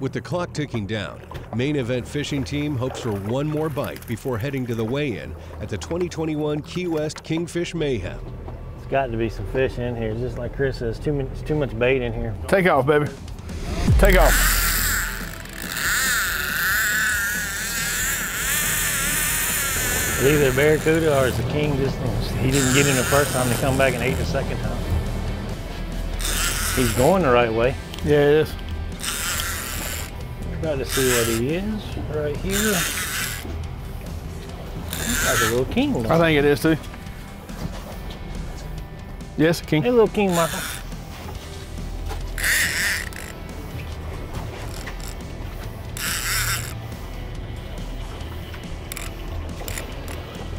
With the clock ticking down, Main Event Fishing Team hopes for one more bite before heading to the weigh-in at the 2021 Key West Kingfish Mayhem. It's got to be some fish in here, just like Chris says, too much bait in here. Take off, baby. Take off. It's either a barracuda or it's a king. He didn't get in the first time, to come back and ate the second time. He's going the right way. Yeah, it is. Try to see what he is right here. Like a little king. Though. I think it is too. Yes, king. Hey, little king, Michael.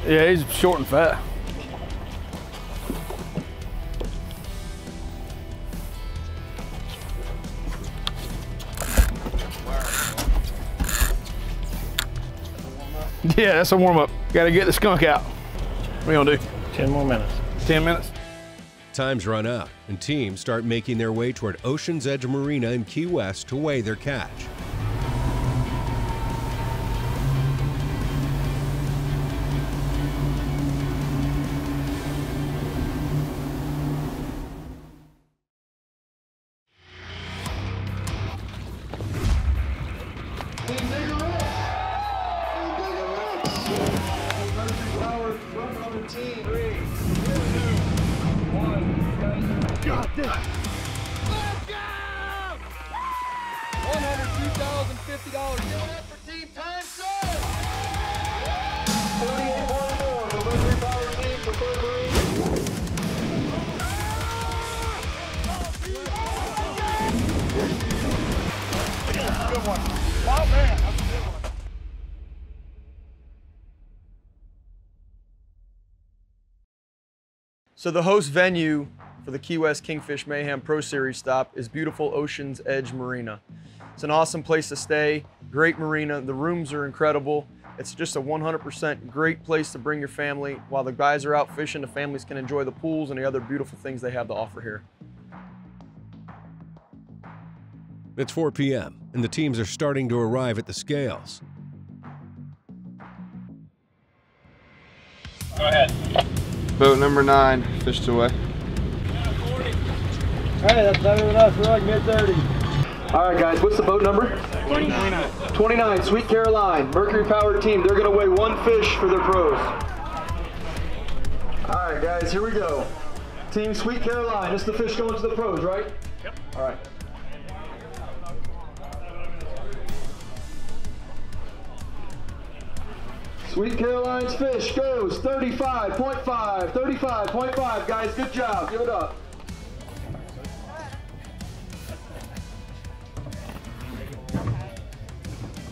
Yeah, he's short and fat. Yeah, that's a warm-up. Gotta get the skunk out. What are we gonna do? 10 more minutes. 10 minutes. Time's run out, and teams start making their way toward Ocean's Edge Marina in Key West to weigh their catch. So the host venue for the Key West Kingfish Mayhem Pro Series stop is beautiful Ocean's Edge Marina. It's an awesome place to stay, great marina, the rooms are incredible. It's just a 100% great place to bring your family. While the guys are out fishing, the families can enjoy the pools and the other beautiful things they have to offer here. It's 4 p.m. and the teams are starting to arrive at the scales. Go ahead. Boat number 9 fished away. All right, that's better than us. We're like mid-30. All right, guys, what's the boat number? 29. 29, Sweet Caroline, Mercury Power Team. They're going to weigh one fish for their pros. All right, guys, here we go. Team Sweet Caroline, it's the fish going to the pros, right? Yep. All right. Sweet Caroline's fish goes 35.5, 35.5. Guys, good job. Give it up.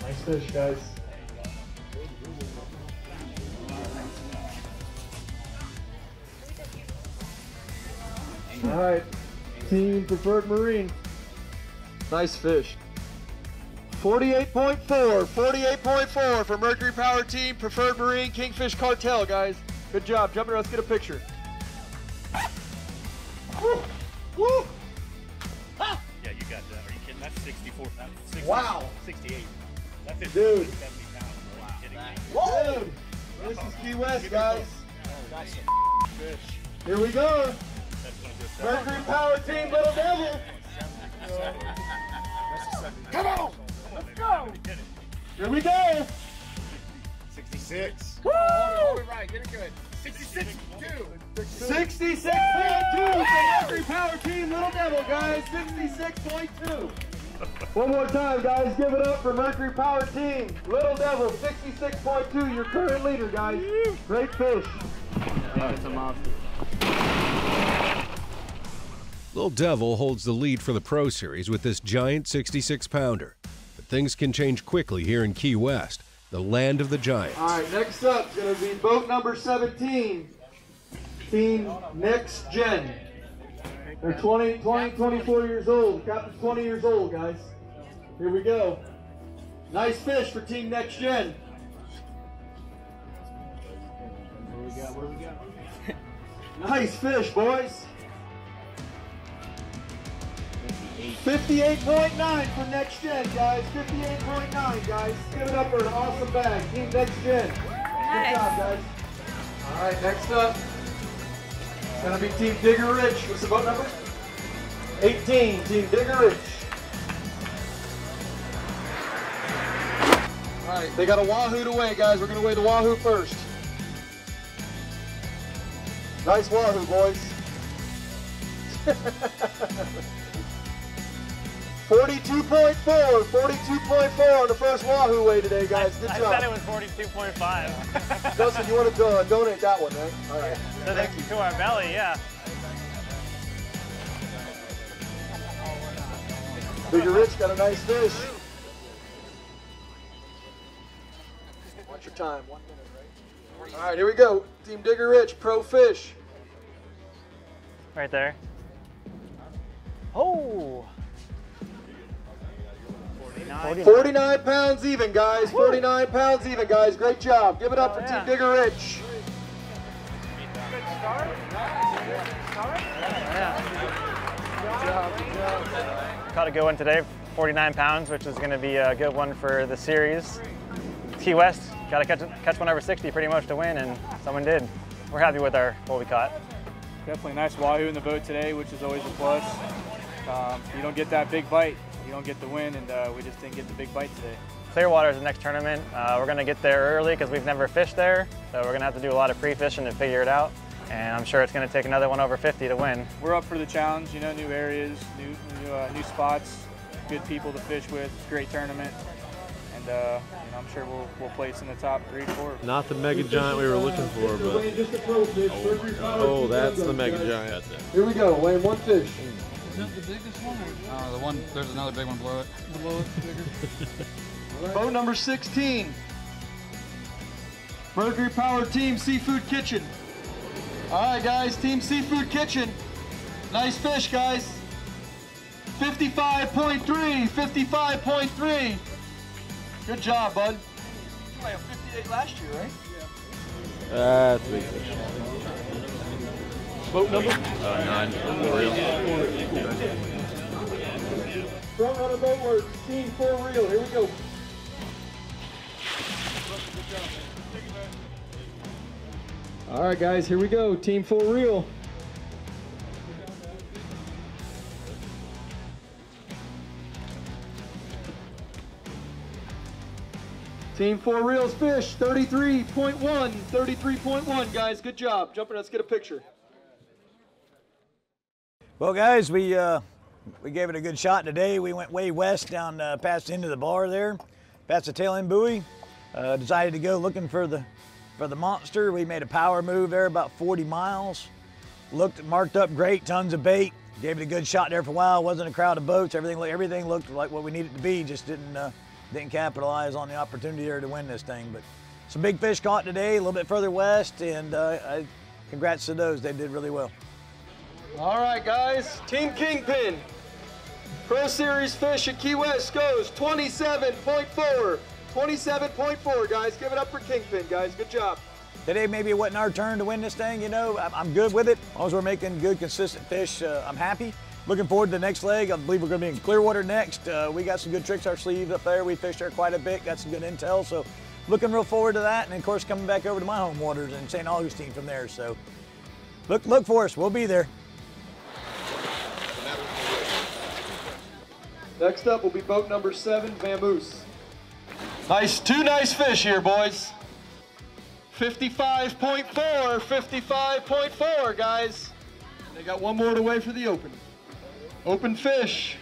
Nice fish, guys. All right, Team Preferred Marine. Nice fish. 48.4, 48.4 for Mercury Power Team, Preferred Marine, Kingfish Cartel, guys. Good job. Jump in there, let's get a picture. Woo! Woo! Ah. Yeah, you got that. Are you kidding? That's 64 pounds. 60, wow. 68. That fish is 70 pounds. Wow. Are you kidding me? Dude. This is Key West, guys. Oh, fish. Here we go. Mercury Power Team, Little Devil. Come on! Let's go! Here we go! 66. Woo! Hold it right, get it good. 66.2. 66.2 for every Power Team, Little Devil, guys. 66.2. One more time, guys. Give it up for Mercury Power Team, Little Devil. 66.2. Your current leader, guys. Great fish. That's a monster. Little Devil holds the lead for the Pro Series with this giant 66-pounder. But things can change quickly here in Key West, the land of the giants. All right, next up is going to be boat number 17, Team Next Gen. They're 24 years old. Captain's 20 years old, guys. Here we go. Nice fish for Team Next Gen. What do we got? What do we got? Nice fish, boys. Toomey. 58.9 for Next Gen, guys. 58.9, guys. Give it up for an awesome bag. Team Next Gen. Nice. Good job, guys. All right, next up, it's going to be Team Digger Rich. What's the boat number? 18, Team Digger Rich. All right, they got a wahoo to weigh, guys. We're going to weigh the wahoo first. Nice wahoo, boys. 42.4, 42.4 on the first wahoo weigh today, guys. Good job. I thought it was 42.5. Dustin, you want to donate that one, right? All right. So thank you. To our belly, yeah. Digger Rich got a nice fish. Watch your time. 1 minute, right? All right, here we go. Team Digger Rich, pro fish. Right there. Oh! 49 pounds even, guys. 49 pounds even, guys. Great job. Give it up for Team Digger Rich. Good start. Good job. Caught a good one today, 49 pounds, which is going to be a good one for the series. It's Key West, got to catch one over 60 pretty much to win, and someone did. We're happy with what we caught. Definitely nice wahoo in the boat today, which is always a plus. You don't get that big bite, you don't get the win, and we just didn't get the big bite today. Clearwater is the next tournament. We're going to get there early because we've never fished there, so we're going to have to do a lot of pre-fishing to figure it out, and I'm sure it's going to take another one over 50 to win. We're up for the challenge, you know, new areas, new spots, good people to fish with, great tournament, and I'm sure we'll place in the top 3, 4. Not the mega giant we were looking for, but oh, that's the mega giant. Here we go, weighing one fish. Is that the biggest one? The one, there's another big one below it. Below it's bigger. Boat number 16. Mercury Power Team Seafood Kitchen. All right, guys, Team Seafood Kitchen. Nice fish, guys. 55.3, 55.3. Good job, bud. You might have 58 last year, right? Yeah. That's a big fish. Boat number? 9. Four Reel. Front Runner Boat Works, Team 4 Reel. Here we go. All right, guys, here we go. Team 4 Reel. Team 4 Reels fish, 33.1, 33.1, guys. Good job. Jumping, let's get a picture. Well, guys, we gave it a good shot today. We went way west down past the end of the bar there, past the tail end buoy. Decided to go looking for the monster. We made a power move there about 40 miles. Marked up great, tons of bait. Gave it a good shot there for a while. Wasn't a crowd of boats. Everything looked like what we needed to be. Just didn't capitalize on the opportunity there to win this thing. But some big fish caught today, a little bit further west, and congrats to those. They did really well. All right, guys, Team Kingpin. Pro Series fish at Key West goes 27.4. 27.4, guys. Give it up for Kingpin, guys. Good job. Today maybe it wasn't our turn to win this thing. You know, I'm good with it. As long as we're making good, consistent fish, I'm happy. Looking forward to the next leg. I believe we're going to be in Clearwater next. We got some good tricks our sleeves up there. We fished there quite a bit, got some good intel. So looking real forward to that. And of course, coming back over to my home waters and St. Augustine from there. So look for us. We'll be there. Next up will be boat number 7, Bamboo. Nice, two nice fish here, boys. 55.4, 55.4, guys. They got one more to weigh for the open. Open fish,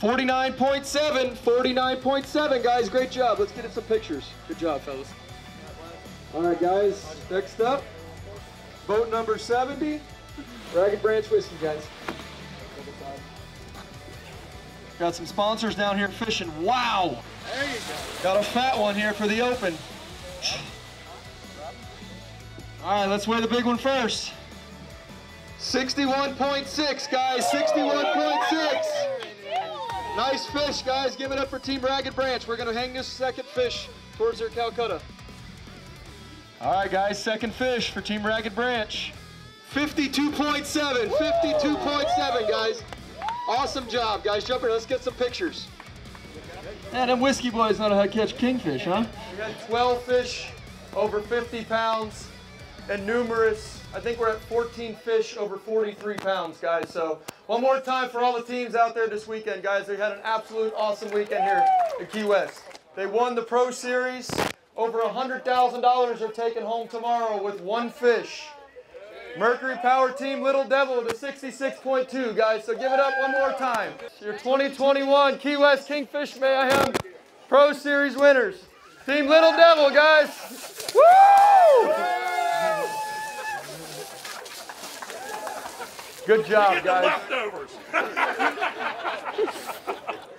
49.7, 49.7, guys, great job. Let's get in some pictures. Good job, fellas. All right, guys, next up, boat number 70, Ragged Branch Whiskey, guys. Got some sponsors down here fishing. Wow. There you go. Got a fat one here for the open. All right, let's weigh the big one first. 61.6, guys, 61.6. Nice fish, guys. Give it up for Team Ragged Branch. We're going to hang this second fish towards their Calcutta. All right, guys, second fish for Team Ragged Branch. 52.7, 52.7, guys. Awesome job, guys. Jump in. Let's get some pictures. Man, them whiskey boys know how to catch kingfish, huh? We had 12 fish over 50 pounds and numerous. I think we're at 14 fish over 43 pounds, guys. So one more time for all the teams out there this weekend, guys. They had an absolute awesome weekend here at Key West. They won the Pro Series. Over $100,000 are taken home tomorrow with one fish. Mercury Power Team, Little Devil with a 66.2, guys. So give it up one more time. Your 2021 Key West Kingfish Mayhem Pro Series winners. Team Little Devil, guys. Woo! Good job, guys.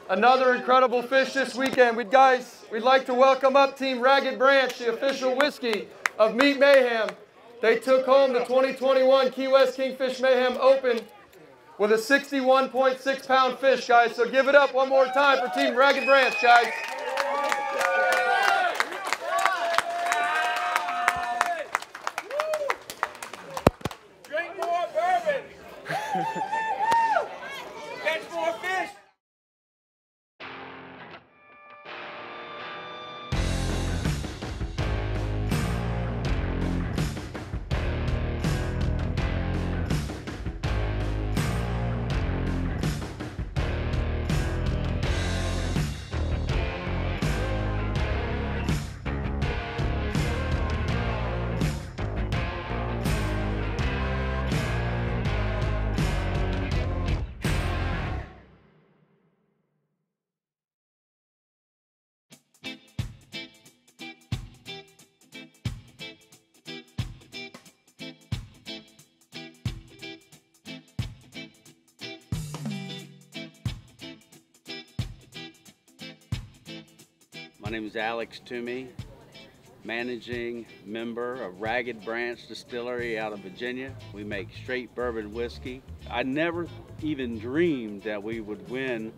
Another incredible fish this weekend. We'd like to welcome up Team Ragged Branch, the official whiskey of Meat Mayhem. They took home the 2021 Key West Kingfish Mayhem Open with a 61.6 pound fish, guys. So give it up one more time for Team Ragged Branch, guys. Drink more bourbon. Catch more fish. My name is Alex Toomey, managing member of Ragged Branch Distillery out of Virginia. We make straight bourbon whiskey. I never even dreamed that we would win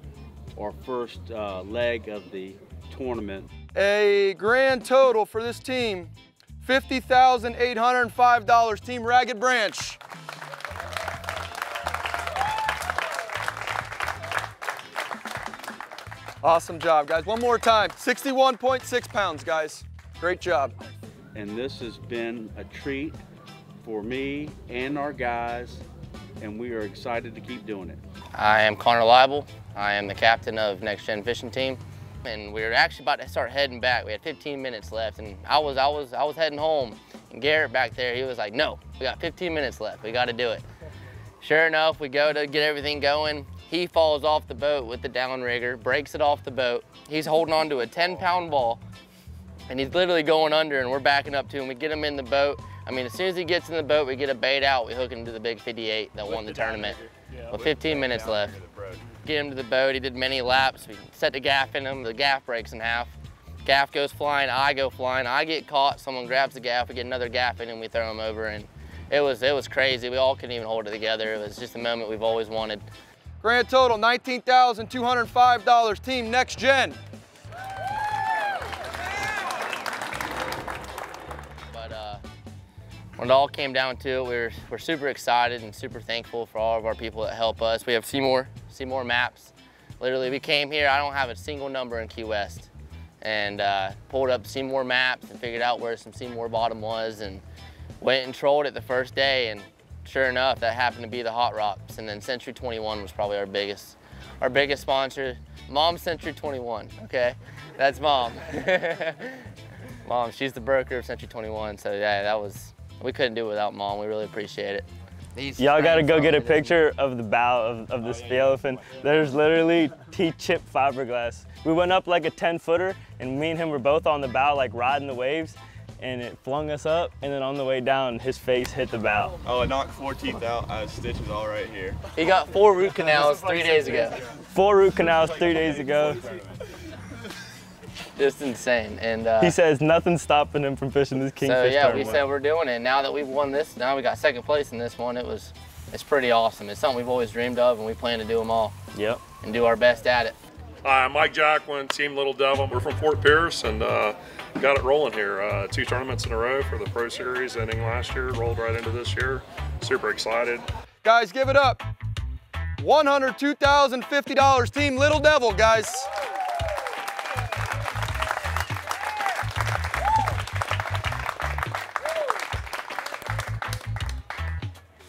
our first leg of the tournament. A grand total for this team, $50,805, Team Ragged Branch. Awesome job, guys. One more time. 61.6 pounds, guys. Great job. And this has been a treat for me and our guys, and we are excited to keep doing it. I am Connor Leibel. I am the captain of Next Gen Fishing Team, and we were actually about to start heading back. We had 15 minutes left, and I was heading home. And Garrett back there, he was like, "No, we got 15 minutes left. We got to do it." Sure enough, we go to get everything going. He falls off the boat with the downrigger, breaks it off the boat. He's holding on to a 10-pound ball, and he's literally going under, and we're backing up to him. We get him in the boat. I mean, as soon as he gets in the boat, we get a bait out. We hook him to the big 58 that won the tournament. Yeah, with 15 minutes left. Get him to the boat. He did many laps. We set the gaff in him. The gaff breaks in half. Gaff goes flying. I go flying. I get caught. Someone grabs the gaff. We get another gaff in him. We throw him over, and it was crazy. We all couldn't even hold it together. It was just a moment we've always wanted. Grand total, $19,205, Team Next Gen. But when it all came down to it, we're super excited and super thankful for all of our people that help us. We have Seymour Maps. Literally, we came here, I don't have a single number in Key West. And pulled up Seymour Maps and figured out where some Seymour bottom was and went and trolled it the first day. And sure enough, that happened to be the hot rocks, and then Century 21 was probably our biggest sponsor. Mom, Century 21. Okay, that's Mom. Mom, she's the broker of Century 21. So yeah, we couldn't do it without Mom. We really appreciate it. Y'all gotta go get a picture of the bow of the Sea Elephant. There's literally T-chip fiberglass. We went up like a 10-footer, and me and him were both on the bow, like riding the waves. And it flung us up, and then on the way down, his face hit the bow. Oh, it knocked 4 teeth out. I had stitches all right here. He got 4 root canals 3 days ago. 4 root canals 3 days ago. Just insane. And he says nothing's stopping him from fishing this kingfish tournament. So yeah, we said we're doing it. Now that we've won this, now we got second place in this one. It's pretty awesome. It's something we've always dreamed of, and we plan to do them all. Yep. And do our best at it. Hi, I'm Mike Jacklin, Team Little Devil. We're from Fort Pierce, and got it rolling here. 2 tournaments in a row for the Pro Series, ending last year, rolled right into this year. Super excited. Guys, give it up. $102,050 Team Little Devil, guys.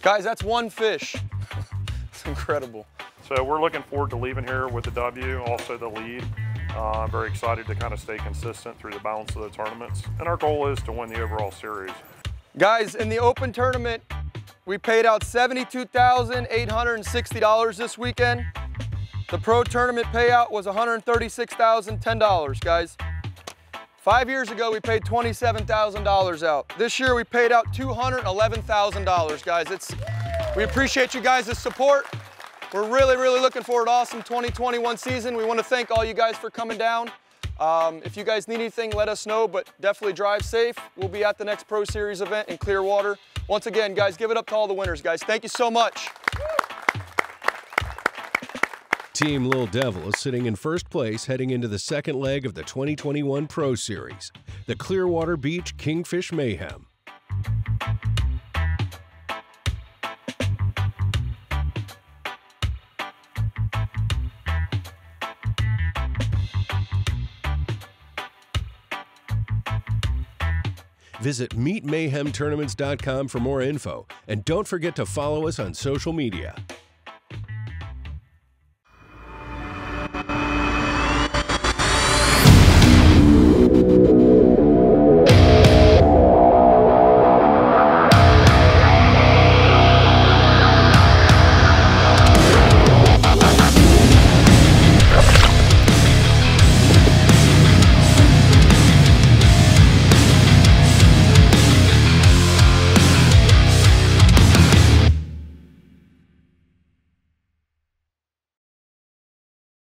Guys, that's one fish. It's incredible. So we're looking forward to leaving here with the W, also the lead. I'm very excited to kind of stay consistent through the balance of the tournaments. And our goal is to win the overall series. Guys, in the open tournament, we paid out $72,860 this weekend. The pro tournament payout was $136,010, guys. 5 years ago, we paid $27,000 out. This year, we paid out $211,000, guys. We appreciate you guys' support. We're really, really looking forward to an awesome 2021 season. We want to thank all you guys for coming down. If you guys need anything, let us know, but definitely drive safe. We'll be at the next Pro Series event in Clearwater. Once again, guys, give it up to all the winners, guys. Thank you so much. Team Little Devil is sitting in first place heading into the second leg of the 2021 Pro Series, the Clearwater Beach Kingfish Mayhem. Visit meatmayhemtournaments.com for more info, and don't forget to follow us on social media.